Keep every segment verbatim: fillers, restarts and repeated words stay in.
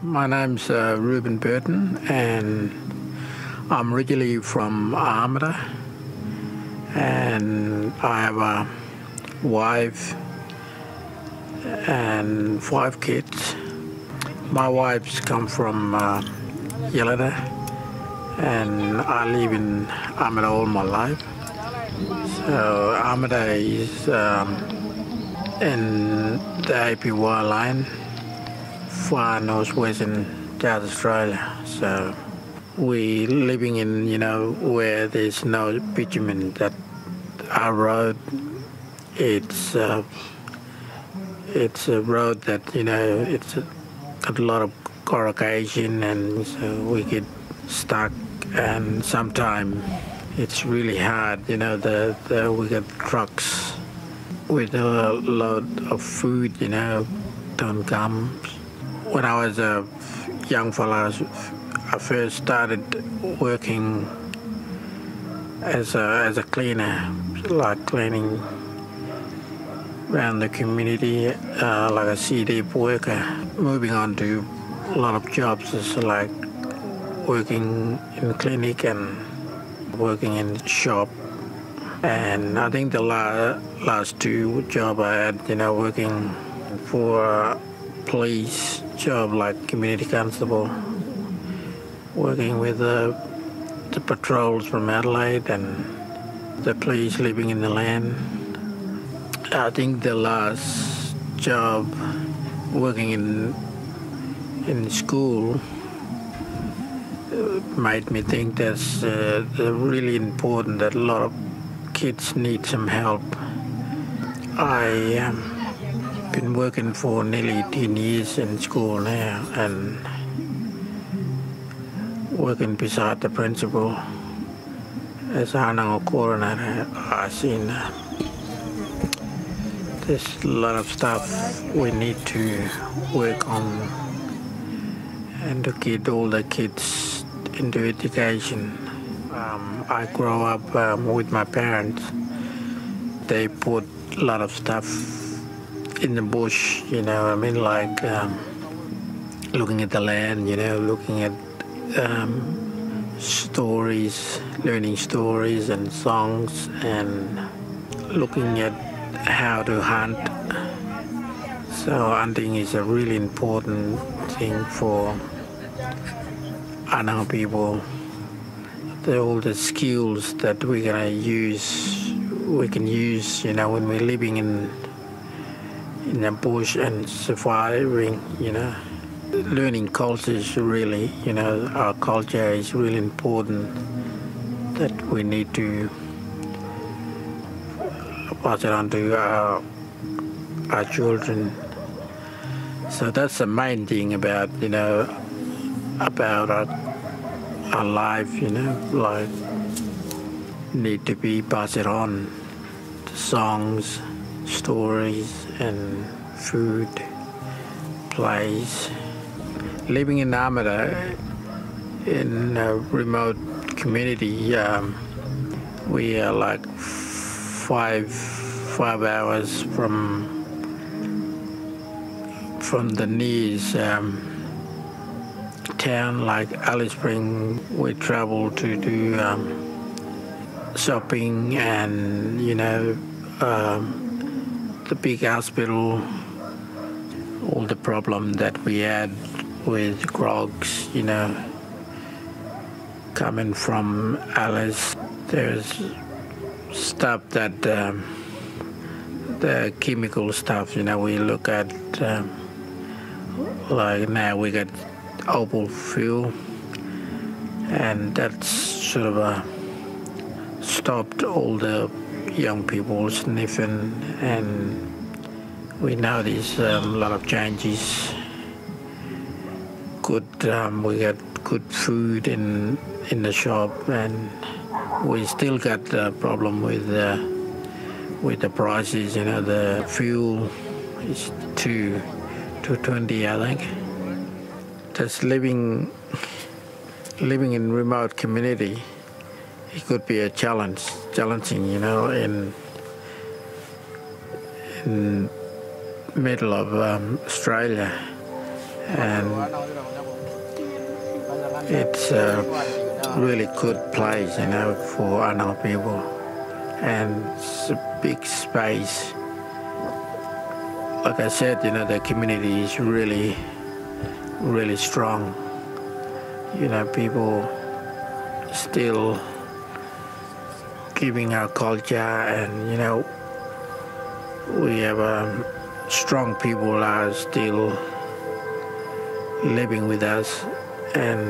My name's uh, Reuben Burton, and I'm originally from Amata, and I have a wife and five kids. My wife's come from uh, Yalata, and I live in Amata all my life. So Amata is um, in the A P Y line, far northwest in South Australia. So we living in, you know, where there's no bitumen. That our road, it's uh, it's a road that, you know, it's got a lot of corrugated, and so we get stuck, and sometimes it's really hard, you know, the, the, we get trucks with a load of food, you know, don't come. When I was a young fellow, I first started working as a, as a cleaner, like cleaning around the community, uh, like a C D worker. Moving on to a lot of jobs, is like working in clinic and working in the shop, and I think the la last two job I had, you know, working for a police job, like community constable, working with uh, the patrols from Adelaide and the police living in the land. I think the last job working in in school made me think that's uh, really important, that a lot of kids need some help. I've um, been working for nearly ten years in school now, and working beside the principal as Anangu coordinator. I've seen uh, there's a lot of stuff we need to work on and to get all the kids into education. Um, I grew up um, with my parents. They put a lot of stuff in the bush, you know what I mean, like um, looking at the land, you know, looking at um, stories, learning stories and songs, and looking at how to hunt. So hunting is a really important thing for Anangu people. The, all the skills that we're gonna use, we can use, you know, when we're living in in the bush and surviving, you know. Learning cultures, really, you know, our culture is really important, that we need to pass it on to our, our children. So that's the main thing about, you know, about our, our life, you know, like need to be passed on, the songs, stories, and food, plays. Living in Amata, in a remote community, um, we are like five five hours from from the nearest Um, town, like Alice Springs. We travel to do um, shopping, and you know, um, the big hospital, all the problem that we had with grogs, you know, coming from Alice. There's stuff that um, the chemical stuff, you know, we look at um, like now we got opal fuel, and that's sort of uh, stopped all the young people sniffing, and we notice a um, lot of changes. Good, um, we got good food in in the shop, and we still got the problem with uh, with the prices. You know, the fuel is two two twenty, I think. Just living, living in remote community, it could be a challenge, challenging, you know, in in middle of um, Australia, and it's a really good place, you know, for Anang people, and it's a big space. Like I said, you know, the community is really, really strong. You know, people still keeping our culture, and, you know, we have um, strong people are still living with us, and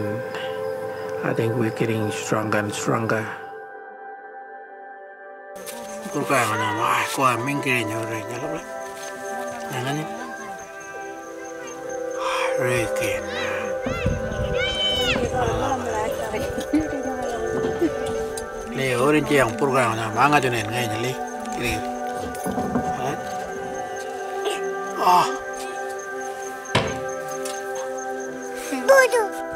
I think we're getting stronger and stronger. Oh.